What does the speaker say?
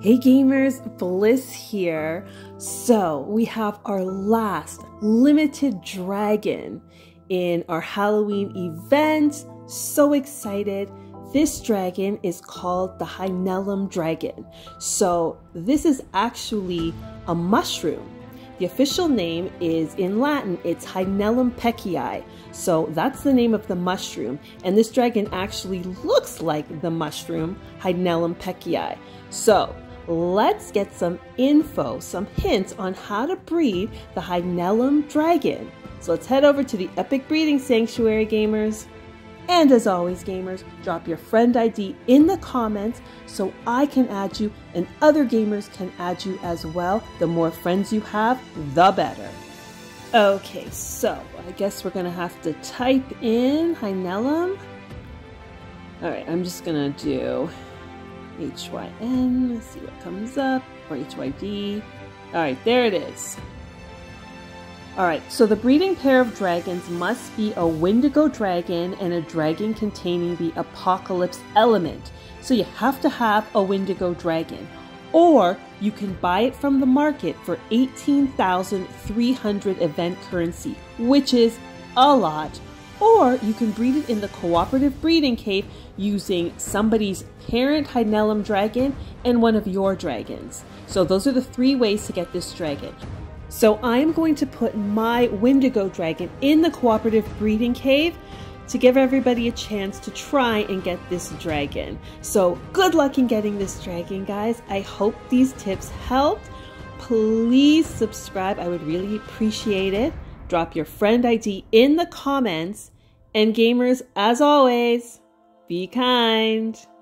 Hey gamers, Bliss here. So we have our last limited dragon in our Halloween event. So excited. This dragon is called the Hydnellum dragon. So this is actually a mushroom. The official name is in Latin, it's Hydnellum peccii. So that's the name of the mushroom. And this dragon actually looks like the mushroom, Hydnellum peccii. So let's get some info, some hints on how to breed the Hydnellum dragon. So let's head over to the Epic Breeding Sanctuary, gamers. And as always, gamers, drop your friend ID in the comments so I can add you and other gamers can add you as well. The more friends you have, the better. Okay, so I guess we're gonna have to type in Hydnellum. All right, I'm just gonna do HYN, see what comes up, or HYD. All right, there it is. All right, so the breeding pair of dragons must be a Wendigo dragon and a dragon containing the apocalypse element. So you have to have a Wendigo dragon, or you can buy it from the market for 18,300 event currency, which is a lot. Or you can breed it in the cooperative breeding cave using somebody's parent Hydnellum dragon and one of your dragons. So those are the three ways to get this dragon. So I'm going to put my Wendigo dragon in the cooperative breeding cave to give everybody a chance to try and get this dragon. So good luck in getting this dragon, guys. I hope these tips helped. Please subscribe. I would really appreciate it. Drop your friend ID in the comments. And gamers, as always, be kind.